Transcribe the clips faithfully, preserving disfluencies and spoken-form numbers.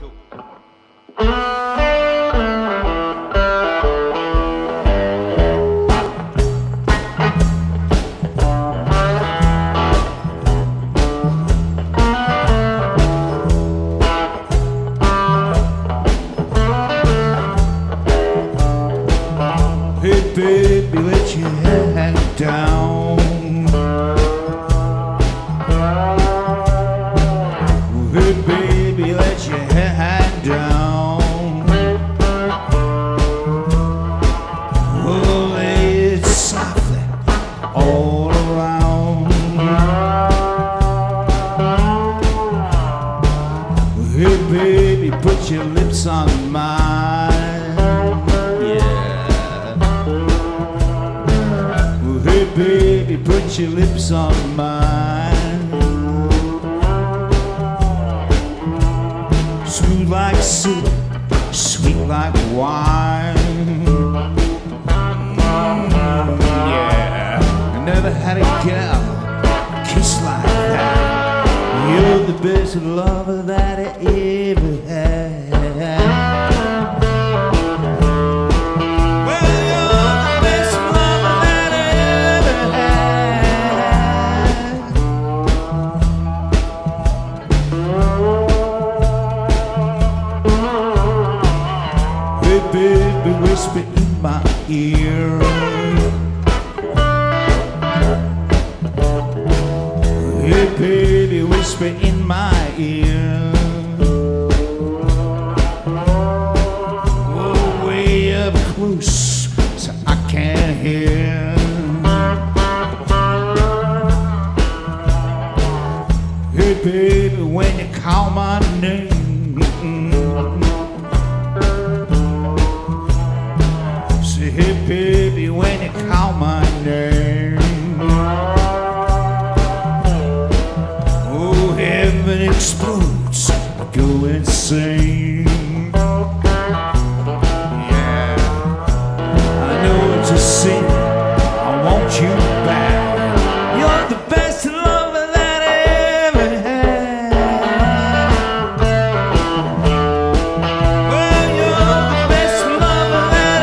Baby, let your head down. Hey, baby, let your head down. Oh, lay it softly all around. Hey, baby, put your lips on mine. Baby, put your lips on mine, smooth like soup, sweet like wine. Yeah, I never had a girl kiss like that. You're the best lover that I ever had. Baby, whisper in my ear. Hey, baby, whisper in my ear. Oh, way up close, so I can't hear. Hey, baby, when you call my name. Hey, baby, when you call my name. Oh, heaven explodes, I go insane. Yeah, I know it's a sin, I want you back. You're the best lover that I ever had. Well, you're the best lover that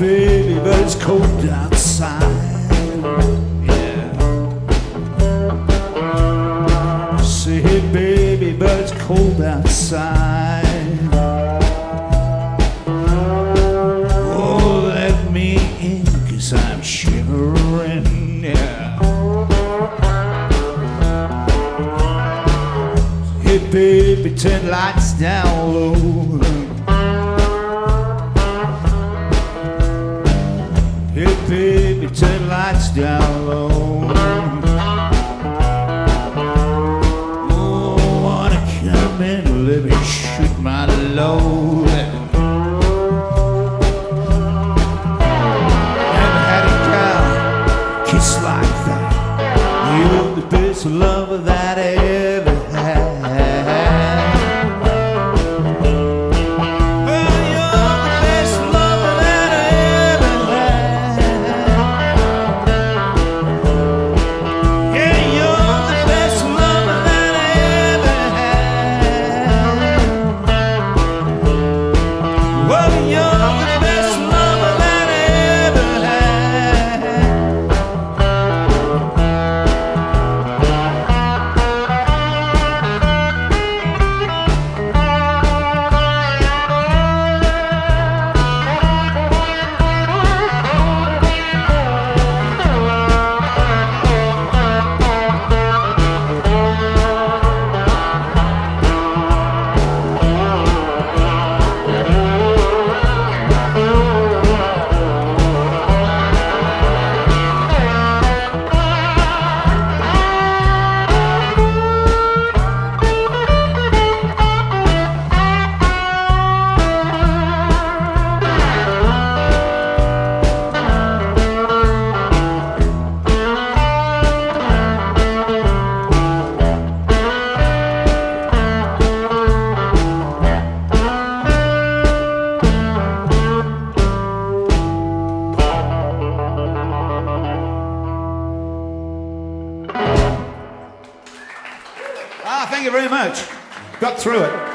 baby, but it's cold outside. Yeah. Say, hey, baby, but it's cold outside. Oh, let me in, 'cause I'm shivering. Yeah. Hey, baby, turn lights down low. Hey, baby, turn lights down low. Oh, wanna come and let me shoot my load. Never had a girl kiss like that. You're the best lover that I ever had. Well, you're the best lover that I ever had. Thank you very much. Got through it.